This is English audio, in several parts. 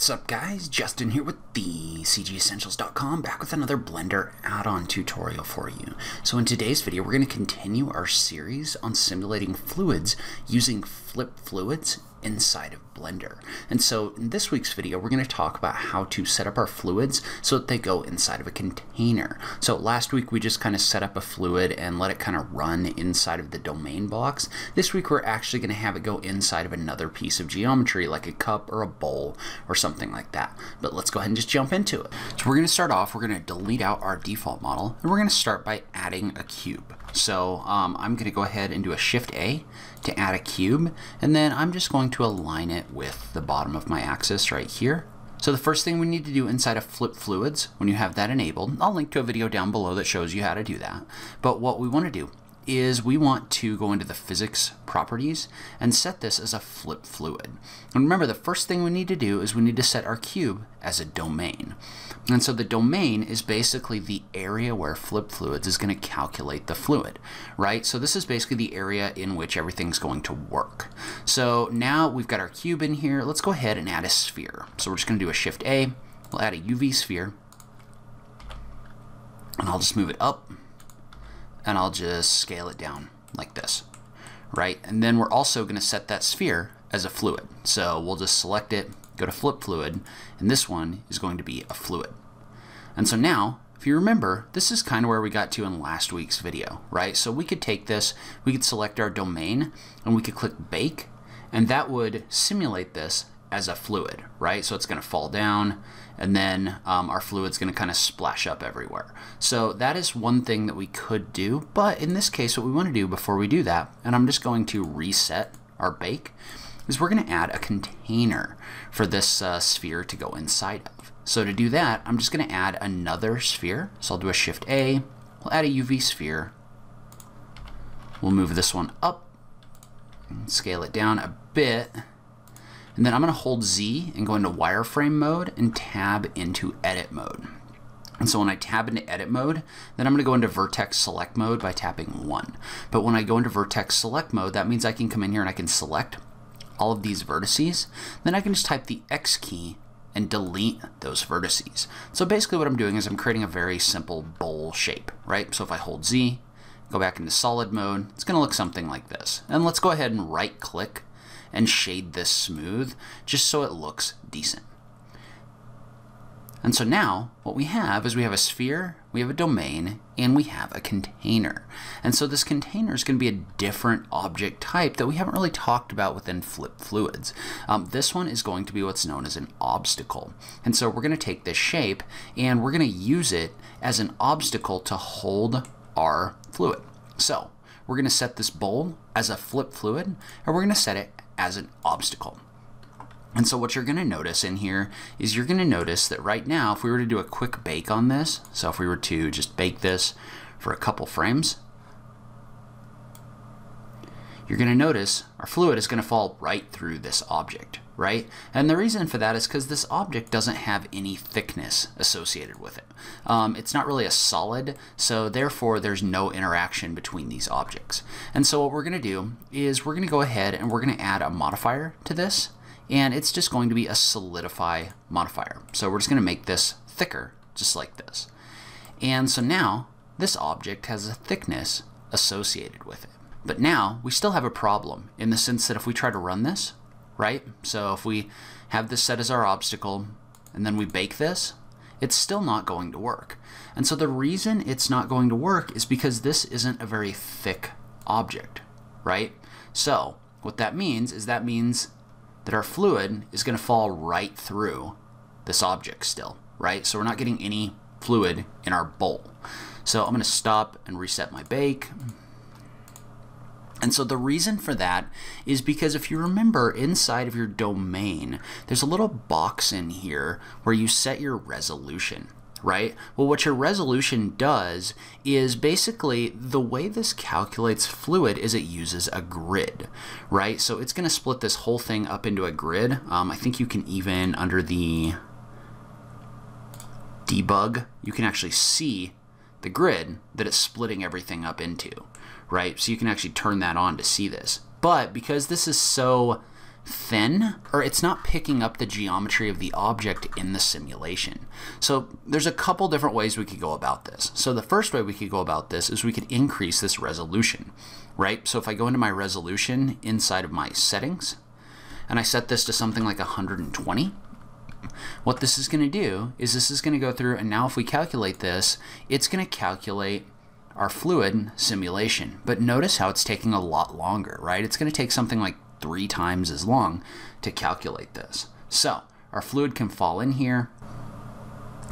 What's up, guys? Justin here with thecgessentials.com, back with another Blender add-on tutorial for you. So in today's video, we're going to continue our series on simulating fluids using Flip Fluids inside of Blender. And so in this week's video, we're going to talk about how to set up our fluids so that they go inside of a container. So last week, we just kind of set up a fluid and let it kind of run inside of the domain box. This week, we're actually going to have it go inside of another piece of geometry, like a cup or a bowl or something like that. But let's go ahead and just jump into it. So we're going to start off, we're going to delete out our default model, and we're going to start by adding a cube. So I'm going to go ahead and do a Shift A to add a cube, and then I'm just going to align it with the bottom of my axis right here. So the first thing we need to do inside of Flip Fluids, when you have that enabled, I'll link to a video down below that shows you how to do that. But what we want to do is we want to go into the physics properties and set this as a flip fluid. And remember, the first thing we need to do is we need to set our cube as a domain. And so the domain is basically the area where Flip Fluids is going to calculate the fluid, right? So this is basically the area in which everything's going to work. So now we've got our cube in here. Let's go ahead and add a sphere. So we're just going to do a Shift A. We'll add a UV sphere, and I'll just move it up, and I'll just scale it down like this, right? And then we're also going to set that sphere as a fluid. So we'll just select it, go to Flip Fluid, and this one is going to be a fluid. And so now, if you remember, this is kind of where we got to in last week's video, right? So we could take this, we could select our domain, and we could click Bake, and that would simulate this as a fluid, right? So it's going to fall down, and then our fluid's going to kind of splash up everywhere. So that is one thing that we could do, but in this case, what we want to do before we do that, and I'm just going to reset our bake, is we're going to add a container for this sphere to go inside of. So to do that, I'm just going to add another sphere. So I'll do a Shift A, we'll add a UV sphere, we'll move this one up, and scale it down a bit. And then I'm going to hold Z and go into wireframe mode and tab into edit mode. And so when I tab into edit mode, then I'm going to go into vertex select mode by tapping 1. But when I go into vertex select mode, that means I can come in here and I can select all of these vertices. Then I can just type the X key and delete those vertices. So basically what I'm doing is I'm creating a very simple bowl shape, right? So if I hold Z, go back into solid mode, it's going to look something like this. And let's go ahead and right click and shade this smooth just so it looks decent. And so now what we have is we have a sphere, we have a domain, and we have a container. And so this container is going to be a different object type that we haven't really talked about within Flip Fluids. This one is going to be what's known as an obstacle. And so we're going to take this shape and we're going to use it as an obstacle to hold our fluid. So we're going to set this bowl as a flip fluid, and we're going to set it as an obstacle. And so what you're going to notice in here is you're going to notice that right now, if we were to do a quick bake on this, so if we were to just bake this for a couple frames, you're going to notice our fluid is going to fall right through this object, right? And the reason for that is because this object doesn't have any thickness associated with it. It's not really a solid, so therefore there's no interaction between these objects. And so what we're going to do is we're going to go ahead and we're going to add a modifier to this, and it's just going to be a solidify modifier. So we're just going to make this thicker, just like this. And so now this object has a thickness associated with it. But now we still have a problem in the sense that if we try to run this, right? So if we have this set as our obstacle and then we bake this, it's still not going to work. And so the reason it's not going to work is because this isn't a very thick object, right? So what that means that our fluid is going to fall right through this object still, right? So we're not getting any fluid in our bowl. So I'm going to stop and reset my bake. And so the reason for that is because if you remember inside of your domain, there's a little box in here where you set your resolution, right? Well, what your resolution does is basically the way this calculates fluid is it uses a grid, right? So it's going to split this whole thing up into a grid. I think you can even under the debug, you can actually see the grid that it's splitting everything up into, right? So you can actually turn that on to see this. But because this is so thin, or it's not picking up the geometry of the object in the simulation. So there's a couple different ways we could go about this. So the first way we could go about this is we could increase this resolution, right? So if I go into my resolution inside of my settings, and I set this to something like 120, what this is going to do is this is going to go through, and now if we calculate this, it's going to calculate our fluid simulation. But notice how it's taking a lot longer, right? It's going to take something like 3 times as long to calculate this. So our fluid can fall in here.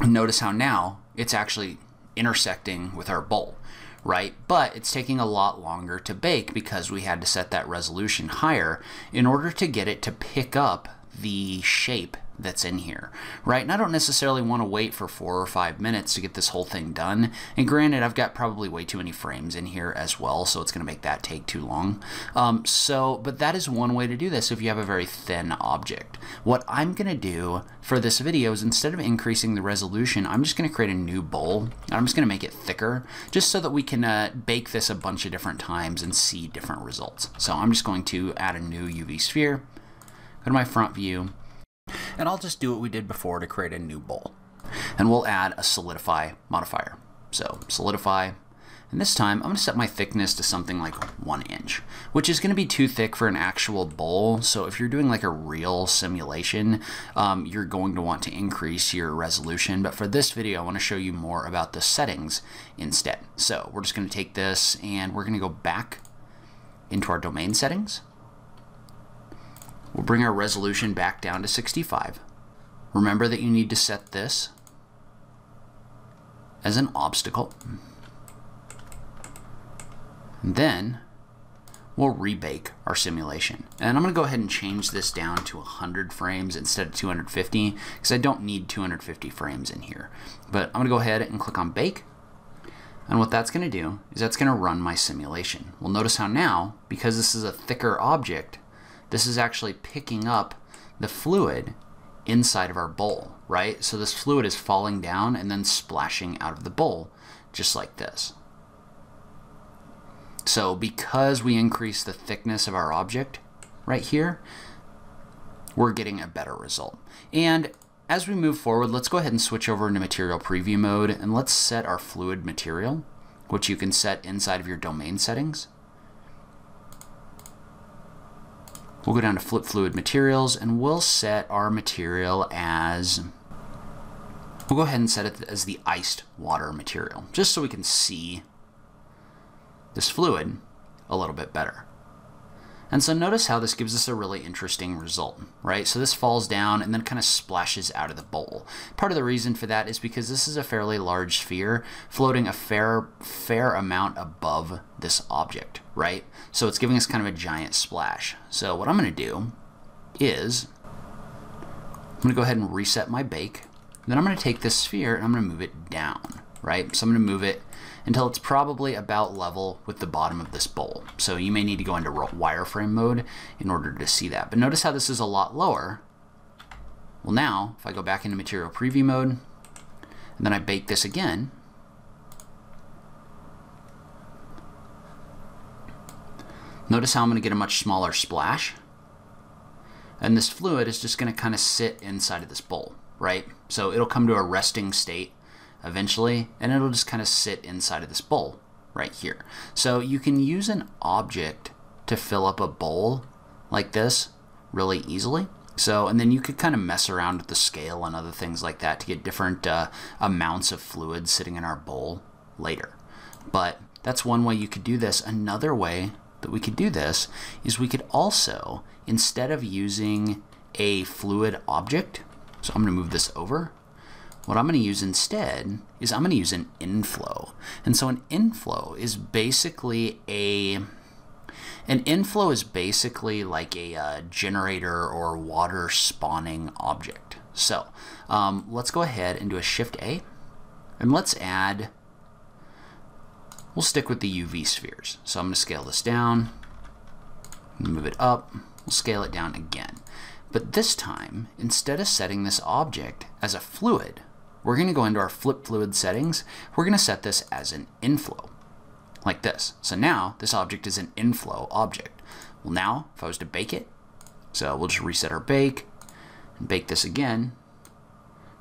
Notice how now it's actually intersecting with our bowl, right? But it's taking a lot longer to bake because we had to set that resolution higher in order to get it to pick up the shape that's in here, right? And I don't necessarily want to wait for 4 or 5 minutes to get this whole thing done. And granted, I've got probably way too many frames in here as well, so it's going to make that take too long. But that is one way to do this if you have a very thin object. What I'm going to do for this video is instead of increasing the resolution, I'm just going to create a new bowl. And I'm just going to make it thicker just so that we can bake this a bunch of different times and see different results. So I'm just going to add a new UV sphere, go to my front view, and I'll just do what we did before to create a new bowl. And we'll add a solidify modifier. So solidify, and this time I'm going to set my thickness to something like 1 inch, which is going to be too thick for an actual bowl. So if you're doing like a real simulation, you're going to want to increase your resolution. But for this video, I want to show you more about the settings instead. So we're just going to take this and we're going to go back into our domain settings. We'll bring our resolution back down to 65. Remember that you need to set this as an obstacle. And then we'll rebake our simulation. And I'm going to go ahead and change this down to 100 frames instead of 250 because I don't need 250 frames in here. But I'm going to go ahead and click on bake. And what that's going to do is that's going to run my simulation. Well, notice how now, because this is a thicker object, this is actually picking up the fluid inside of our bowl, right? So this fluid is falling down and then splashing out of the bowl, just like this. So because we increase the thickness of our object right here, we're getting a better result. And as we move forward, let's go ahead and switch over into material preview mode, and let's set our fluid material, which you can set inside of your domain settings. We'll go down to Flip Fluid Materials, and we'll set our material as, we'll go ahead and set it as the iced water material, just so we can see this fluid a little bit better. And so notice how this gives us a really interesting result, right? So this falls down and then kind of splashes out of the bowl. Part of the reason for that is because this is a fairly large sphere floating a fair amount above this object, right? So it's giving us kind of a giant splash. So what I'm going to do is I'm going to go ahead and reset my bake. Then I'm going to take this sphere and I'm going to move it down, right? So I'm going to move it until it's probably about level with the bottom of this bowl. So you may need to go into wireframe mode in order to see that. But notice how this is a lot lower. Well, now, if I go back into material preview mode, and then I bake this again, notice how I'm going to get a much smaller splash. And this fluid is just going to kind of sit inside of this bowl, right? So it'll come to a resting state eventually, and it'll just kind of sit inside of this bowl right here. So you can use an object to fill up a bowl like this really easily. So, and then you could kind of mess around with the scale and other things like that to get different amounts of fluid sitting in our bowl later. But that's one way you could do this. Another way that we could do this is we could also, instead of using a fluid object, so I'm going to move this over. What I'm going to use instead is I'm going to use an inflow. And so an inflow is basically like a generator or water spawning object. So let's go ahead and do a Shift A, and let's add, we'll stick with the UV spheres. So I'm going to scale this down, move it up, we'll scale it down again. But this time, instead of setting this object as a fluid, we're going to go into our Flip Fluid settings. We're going to set this as an inflow, like this. So now this object is an inflow object. Well, now if I was to bake it, So we'll just reset our bake and bake this again.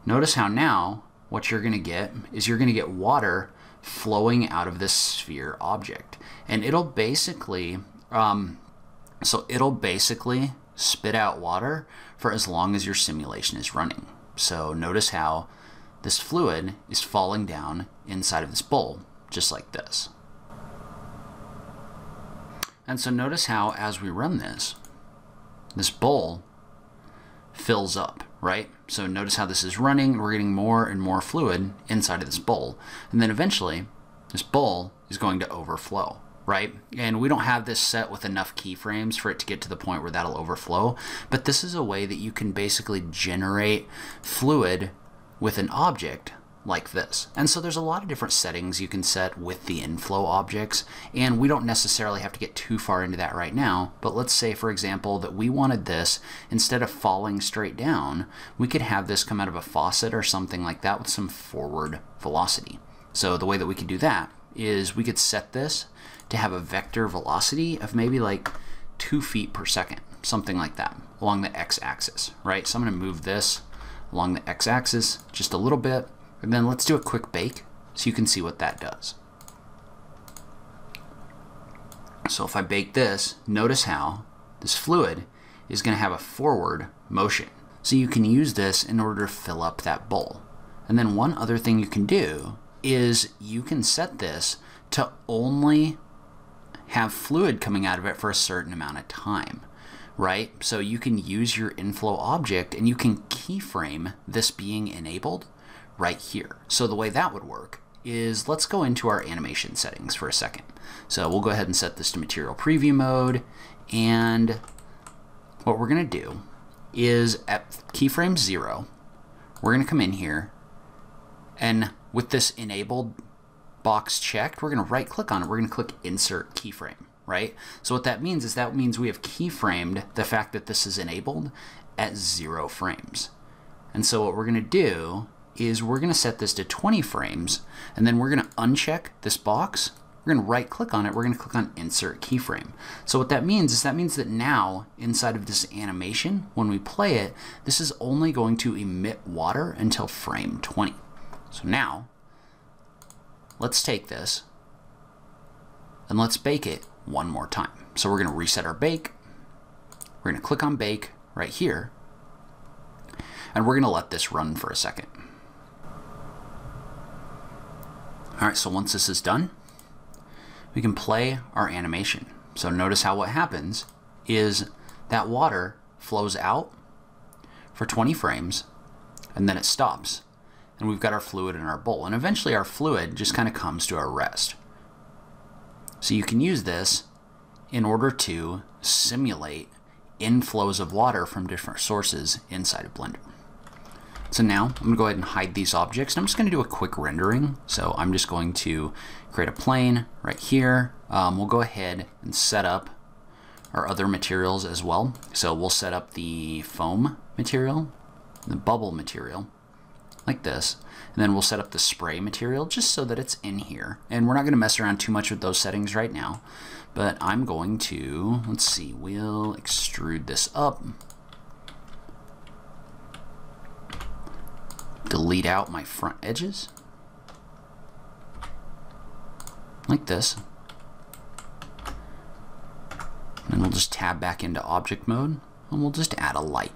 Notice how now what you're going to get is you're going to get water flowing out of this sphere object, and it'll basically spit out water for as long as your simulation is running. So notice how this fluid is falling down inside of this bowl, just like this. And so notice how as we run this, this bowl fills up, right? So notice how this is running. We're getting more and more fluid inside of this bowl. And then eventually, this bowl is going to overflow, right? And we don't have this set with enough keyframes for it to get to the point where that'll overflow. But this is a way that you can basically generate fluid with an object like this. And so there's a lot of different settings you can set with the inflow objects, and we don't necessarily have to get too far into that right now, but let's say, for example, that we wanted this, instead of falling straight down, we could have this come out of a faucet or something like that with some forward velocity. So the way that we could do that is we could set this to have a vector velocity of maybe like 2 feet per second, something like that, along the x-axis, right? So I'm going to move this along the x-axis just a little bit. And then let's do a quick bake so you can see what that does. So if I bake this, notice how this fluid is going to have a forward motion. So you can use this in order to fill up that bowl. And then one other thing you can do is you can set this to only have fluid coming out of it for a certain amount of time, right? So you can use your inflow object and you can keyframe this being enabled right here. So the way that would work is, let's go into our animation settings for a second. So we'll go ahead and set this to material preview mode. And what we're going to do is at keyframe 0, we're going to come in here, and with this enabled box checked, we're going to right click on it. We're going to click insert keyframe, right? So what that means is that means we have keyframed the fact that this is enabled at 0 frames. And so what we're going to do is we're going to set this to 20 frames, and then we're going to uncheck this box. We're going to right click on it. We're going to click on insert keyframe. So what that means is that means that now inside of this animation, when we play it, this is only going to emit water until frame 20. So now let's take this and let's bake it one more time. So we're going to reset our bake. We're going to click on bake right here, and we're going to let this run for a second. All right, so once this is done, we can play our animation. So notice how what happens is that water flows out for 20 frames, and then it stops. And we've got our fluid in our bowl. And eventually our fluid just kind of comes to a rest. So you can use this in order to simulate inflows of water from different sources inside of Blender. So now I'm going to go ahead and hide these objects, and I'm just going to do a quick rendering. So I'm just going to create a plane right here. We'll go ahead and set up our other materials as well. So we'll set up the foam material, the bubble material, like this. And then we'll set up the spray material just so that it's in here. And we're not going to mess around too much with those settings right now. But I'm going to, let's see, we'll extrude this up. Delete out my front edges like this, and we'll just tab back into object mode, and we'll just add a light.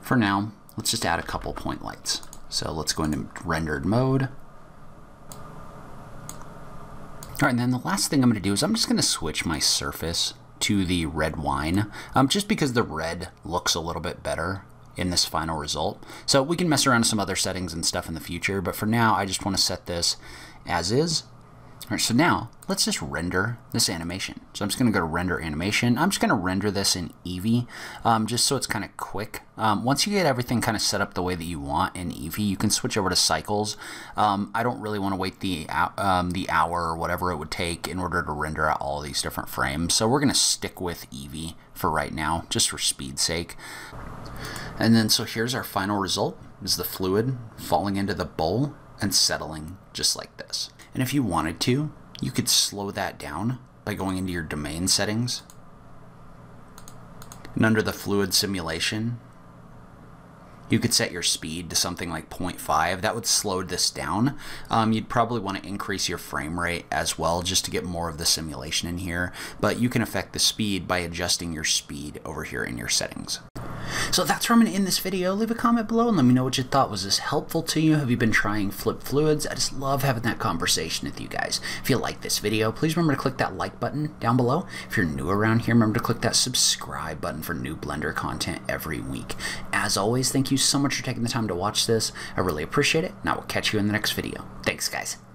For now, let's just add a couple point lights. So let's go into rendered mode. All right, and then the last thing I'm going to do is I'm just going to switch my surface to the red wine, just because the red looks a little bit better in this final result. So we can mess around with some other settings and stuff in the future, but for now I just want to set this as is. All right, so now let's just render this animation. So I'm just going to go to render animation. I'm just going to render this in Eevee, just so it's kind of quick. Once you get everything kind of set up the way that you want in Eevee, you can switch over to Cycles. I don't really want to wait the hour or whatever it would take in order to render out all these different frames. So we're going to stick with Eevee for right now, just for speed's sake. And then so here's our final result, is the fluid falling into the bowl and settling just like this. And if you wanted to, you could slow that down by going into your domain settings And under the fluid simulation, you could set your speed to something like 0.5. That would slow this down. You'd probably want to increase your frame rate as well just to get more of the simulation in here, but you can affect the speed by adjusting your speed over here in your settings. So that's where I'm going to end this video. Leave a comment below and let me know what you thought. Was this helpful to you? Have you been trying Flip Fluids? I just love having that conversation with you guys. If you like this video, please remember to click that like button down below. If you're new around here, remember to click that subscribe button for new Blender content every week. As always, thank you so much for taking the time to watch this. I really appreciate it, and I will catch you in the next video. Thanks, guys.